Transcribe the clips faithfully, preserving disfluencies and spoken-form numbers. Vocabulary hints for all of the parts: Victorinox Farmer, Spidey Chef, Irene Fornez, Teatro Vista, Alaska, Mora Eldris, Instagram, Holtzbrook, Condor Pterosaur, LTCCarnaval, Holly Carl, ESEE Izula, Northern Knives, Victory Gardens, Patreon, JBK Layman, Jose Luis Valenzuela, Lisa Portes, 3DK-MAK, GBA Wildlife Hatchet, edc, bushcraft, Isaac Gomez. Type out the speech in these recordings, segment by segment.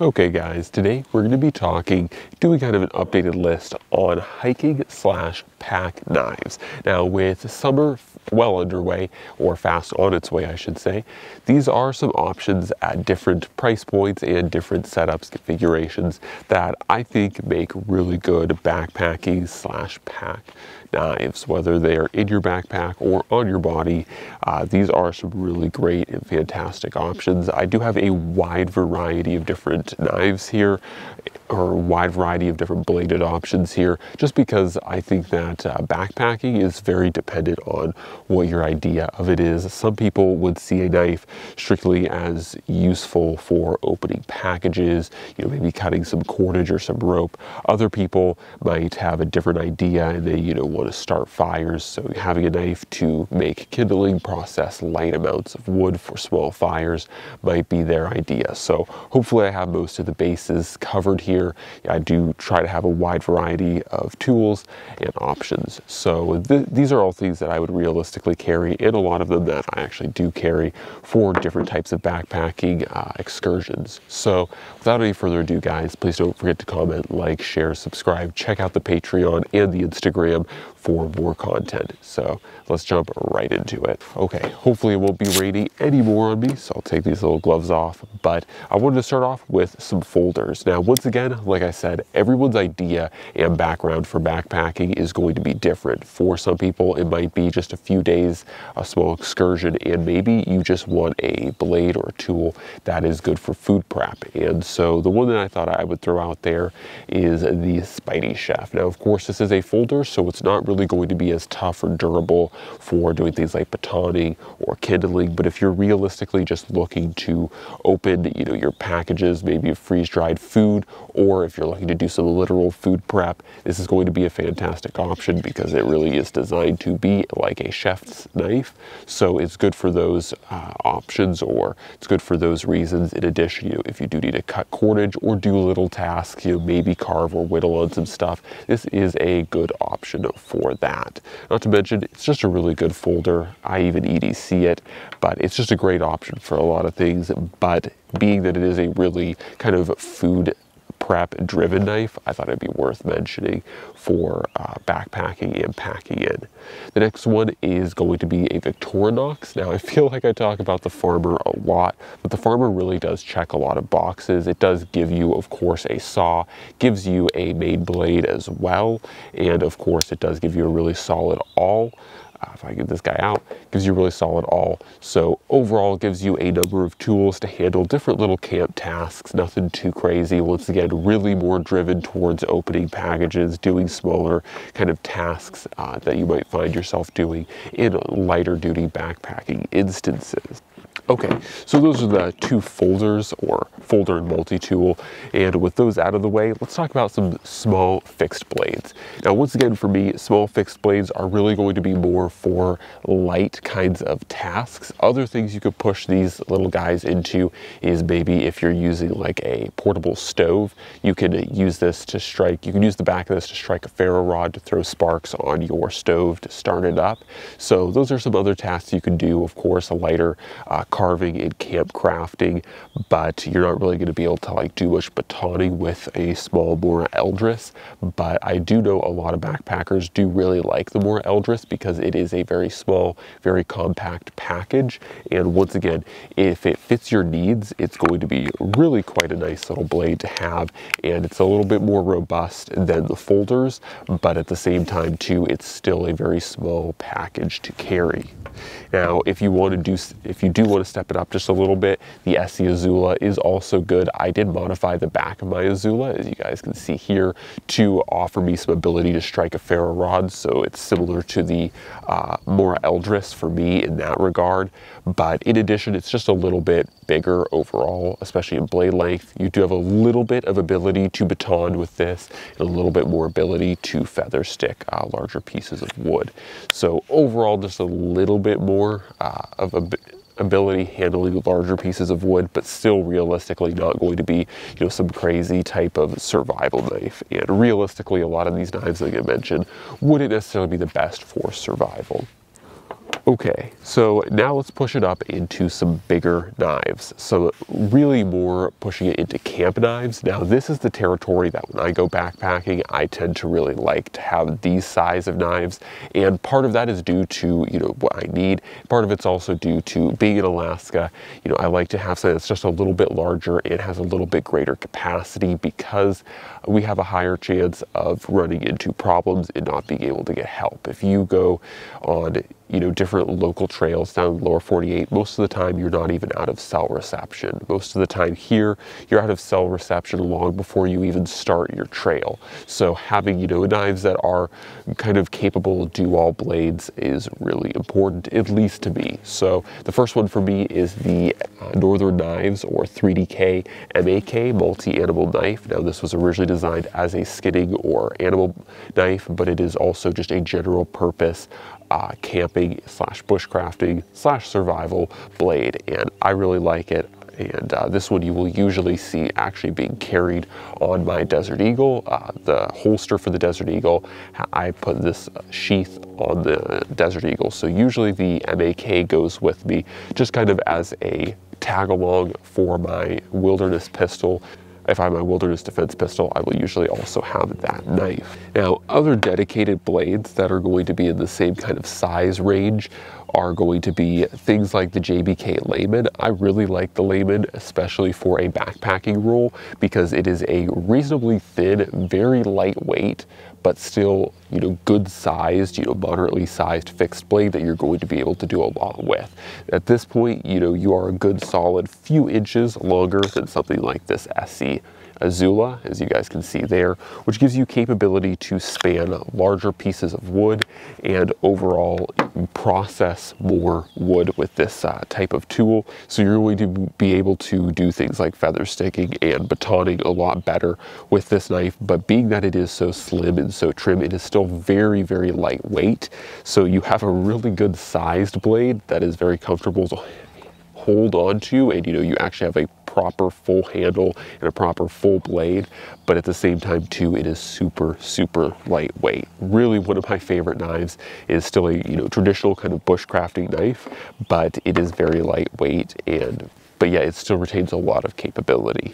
Okay guys, today we're going to be talking, doing kind of an updated list on hiking slash pack knives. Now with summer well underway, or fast on its way I should say, these are some options at different price points and different setups configurations that I think make really good backpacking slash pack knives. Whether they are in your backpack or on your body, uh, these are some really great and fantastic options. I do have a wide variety of different knives here, or a wide variety of different bladed options here, just because I think that uh, backpacking is very dependent on what your idea of it is. Some people would see a knife strictly as useful for opening packages, you know, maybe cutting some cordage or some rope. Other people might have a different idea and they, you know, want to start fires, so having a knife to make kindling, process light amounts of wood for small fires might be their idea. So hopefully I have most of the bases covered here. I do try to have a wide variety of tools and options. So th these are all things that I would realistically carry, and a lot of them that I actually do carry for different types of backpacking uh, excursions. So without any further ado guys, please don't forget to comment, like, share, subscribe, check out the Patreon and the Instagram for more content. So let's jump right into it. Okay, hopefully it won't be raining anymore on me, so I'll take these little gloves off, but I wanted to start off with some folders. Now, once again, like I said, everyone's idea and background for backpacking is going to be different. For some people, it might be just a few days, a small excursion, and maybe you just want a blade or a tool that is good for food prep. And so the one that I thought I would throw out there is the Spidey Chef. Now, of course, this is a folder, so it's not really going to be as tough or durable for doing things like batoning or kindling, but if you're realistically just looking to open, you know, your packages, maybe freeze-dried food, or if you're looking to do some literal food prep, this is going to be a fantastic option because it really is designed to be like a chef's knife. So it's good for those uh, options, or it's good for those reasons. In addition, you know, if you do need to cut cordage or do little tasks, you know, maybe carve or whittle on some stuff, this is a good option for that. Not to mention, it's just a really good folder. I even E D C it, but it's just a great option for a lot of things. But being that it is a really kind of food prep driven knife, I thought it'd be worth mentioning for uh, backpacking and packing in. The next one is going to be a Victorinox. Now I feel like I talk about the Farmer a lot, but the Farmer really does check a lot of boxes. It does give you, of course, a saw, gives you a main blade as well, and of course it does give you a really solid awl. Uh, if I get this guy out, gives you really solid awl. So overall, gives you a number of tools to handle different little camp tasks, nothing too crazy. Once again, really more driven towards opening packages, doing smaller kind of tasks uh, that you might find yourself doing in lighter duty backpacking instances. Okay, so those are the two folders, or folder and multi-tool, and with those out of the way, let's talk about some small fixed blades. Now once again for me, small fixed blades are really going to be more for light kinds of tasks. Other things you could push these little guys into is maybe if you're using like a portable stove, you could use this to strike, you can use the back of this to strike a ferro rod to throw sparks on your stove to start it up. So those are some other tasks you can do, of course, a lighter uh, carving and camp crafting, but you're not really going to be able to like do much batoning with a small Mora Eldris. But I do know a lot of backpackers do really like the Mora Eldris because it is a very small, very compact package, and once again, if it fits your needs, it's going to be really quite a nice little blade to have, and it's a little bit more robust than the folders, but at the same time too, it's still a very small package to carry. Now if you want to do if you do want to step it up just a little bit, the ESEE Izula is also good. I did modify the back of my Izula, as you guys can see here, to offer me some ability to strike a ferro rod, so it's similar to the uh, Mora Eldris for me in that regard, but in addition it's just a little bit bigger overall, especially in blade length. You do have a little bit of ability to baton with this, and a little bit more ability to feather stick uh, larger pieces of wood. So overall just a little bit more uh, of a bit ability handling larger pieces of wood, but still realistically not going to be, you know, some crazy type of survival knife. And realistically, a lot of these knives, like I mentioned, wouldn't necessarily be the best for survival. Okay, so now let's push it up into some bigger knives. So really more pushing it into camp knives. Now this is the territory that when I go backpacking, I tend to really like to have these size of knives. And part of that is due to, you know, what I need. Part of it's also due to being in Alaska. You know, I like to have something that's just a little bit larger and has a little bit greater capacity because we have a higher chance of running into problems and not being able to get help. If you go on, you know, different local trails down the lower forty-eight, most of the time you're not even out of cell reception. Most of the time here, you're out of cell reception long before you even start your trail. So having, you know, knives that are kind of capable do-all blades is really important, at least to me. So the first one for me is the Northern Knives, or three D K M A K, multi-animal knife. Now this was originally designed as a skinning or animal knife, but it is also just a general purpose Uh, camping slash bushcrafting slash survival blade, and I really like it. And uh, this one you will usually see actually being carried on my Desert Eagle. Uh, the holster for the Desert Eagle, I put this sheath on the Desert Eagle. So usually the M A K goes with me just kind of as a tag along for my wilderness pistol. If I have my wilderness defense pistol, I will usually also have that knife. Now, other dedicated blades that are going to be in the same kind of size range are going to be things like the J B K Layman. I really like the Layman, especially for a backpacking role, because it is a reasonably thin, very lightweight, but still, you know, good sized, you know, moderately sized fixed blade that you're going to be able to do a lot with. At this point, you know, you are a good solid few inches longer than something like this ESEE Izula, as you guys can see there, which gives you capability to span larger pieces of wood and overall process more wood with this uh, type of tool. So you're going to be able to do things like feather sticking and batoning a lot better with this knife, but being that it is so slim and so trim, it is still very, very lightweight. So you have a really good sized blade that is very comfortable to hold on to, and you know, you actually have a proper full handle and a proper full blade, but at the same time too, it is super, super lightweight. Really one of my favorite knives is still a, you know, traditional kind of bushcrafting knife, but it is very lightweight, and but yeah, it still retains a lot of capability.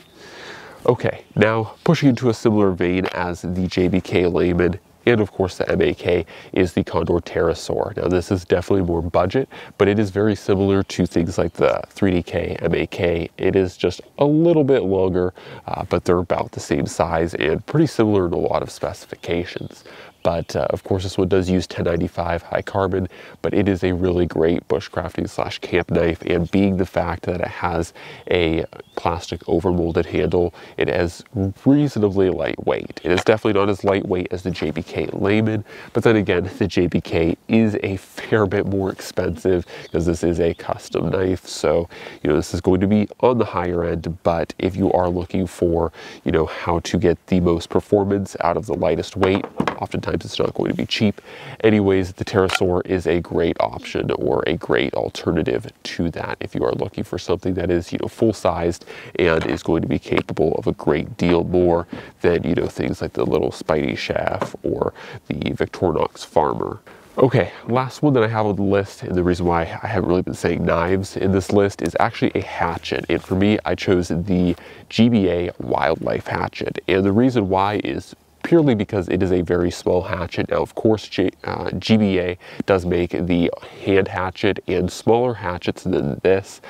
Okay, now pushing into a similar vein as the J B K Layman, and of course the M A K, is the Condor Pterosaur. Now this is definitely more budget, but it is very similar to things like the three D K M A K. It is just a little bit longer, uh, but they're about the same size and pretty similar in a lot of specifications. But uh, of course this one does use ten ninety-five high carbon, but it is a really great bushcrafting slash camp knife, and being the fact that it has a plastic overmolded handle, it is reasonably lightweight. It is definitely not as lightweight as the J B K Layman, but then again, the J B K is a fair bit more expensive because this is a custom knife. So, you know, this is going to be on the higher end, but if you are looking for, you know, how to get the most performance out of the lightest weight, oftentimes it's not going to be cheap. Anyways, the Pterosaur is a great option or a great alternative to that if you are looking for something that is, you know, full-sized and is going to be capable of a great deal more than, you know, things like the little Spidey Chef or the Victorinox Farmer. Okay, last one that I have on the list, and the reason why I haven't really been saying knives in this list, is actually a hatchet. And for me, I chose the G B A Wildlife Hatchet. And the reason why is purely because it is a very small hatchet. Now, of course, G, uh, G B A does make the hand hatchet and smaller hatchets than this,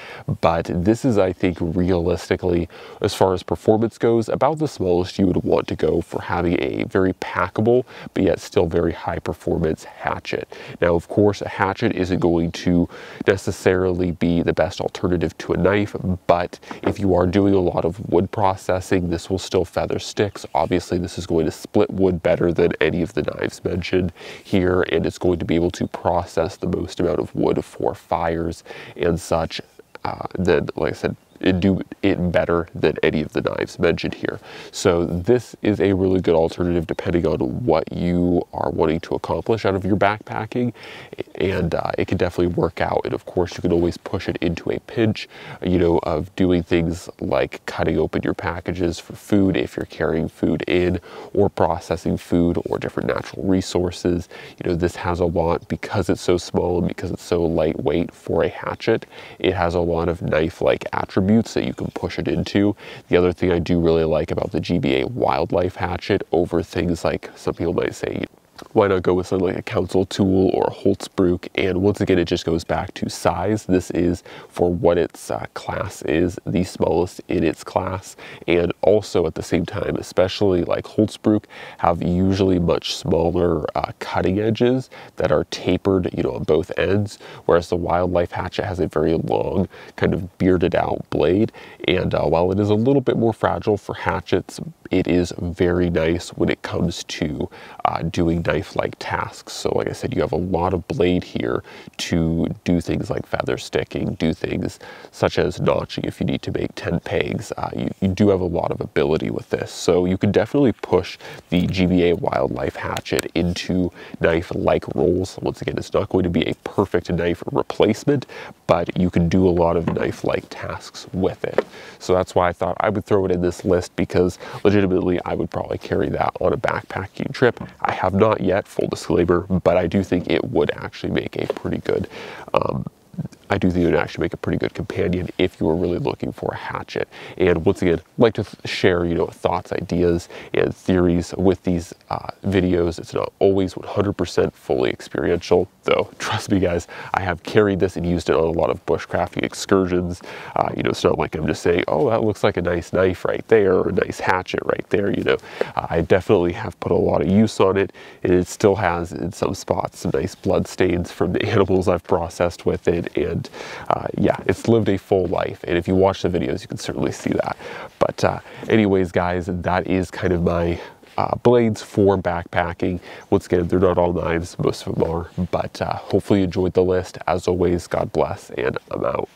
but this is, I think, realistically, as far as performance goes, about the smallest you would want to go for having a very packable, but yet still very high performance hatchet. Now, of course, a hatchet isn't going to necessarily be the best alternative to a knife, but if you are doing a lot of wood processing, this will still feather sticks. Obviously, this is going to split wood better than any of the knives mentioned here, and it's going to be able to process the most amount of wood for fires and such. Uh, then, like I said, do it better than any of the knives mentioned here. So this is a really good alternative depending on what you are wanting to accomplish out of your backpacking, and uh, it can definitely work out. And of course you can always push it into a pinch, you know, of doing things like cutting open your packages for food if you're carrying food in, or processing food or different natural resources. You know, this has a lot, because it's so small and because it's so lightweight for a hatchet, it has a lot of knife-like attributes that you can push it into. The other thing I do really like about the G B A Wildlife Hatchet over things like, some people might say, why not go with something like a council tool or a Holtzbrook? And once again, it just goes back to size. This is, for what its uh, class is, the smallest in its class. And also at the same time, especially like Holtzbrook, have usually much smaller uh, cutting edges that are tapered, you know, on both ends. Whereas the Wildlife Hatchet has a very long, kind of bearded out blade. And uh, while it is a little bit more fragile for hatchets, it is very nice when it comes to uh, doing knife-like tasks. So like I said, you have a lot of blade here to do things like feather sticking, do things such as notching if you need to make ten pegs. Uh, you, you do have a lot of ability with this. So you can definitely push the G B A Wildlife Hatchet into knife-like roles. Once again, it's not going to be a perfect knife replacement, but you can do a lot of knife-like tasks with it. So that's why I thought I would throw it in this list, because legitimately I would probably carry that on a backpacking trip. I have not yet, full disclaimer, but I do think it would actually make a pretty good, um, I do think it would actually make a pretty good companion if you were really looking for a hatchet. And once again, I'd like to share, you know, thoughts, ideas, and theories with these uh, videos. It's not always one hundred percent fully experiential, though. Trust me, guys, I have carried this and used it on a lot of bushcrafting excursions. Uh, you know, it's not like I'm just saying, oh, that looks like a nice knife right there, or a nice hatchet right there. You know, uh, I definitely have put a lot of use on it, and it still has, in some spots, some nice blood stains from the animals I've processed with it. And Uh, yeah, it's lived a full life, and if you watch the videos you can certainly see that. But uh, anyways, guys, that is kind of my uh, blades for backpacking. Once again, they're not all knives, most of them are, but uh, hopefully you enjoyed the list. As always, God bless, and I'm out.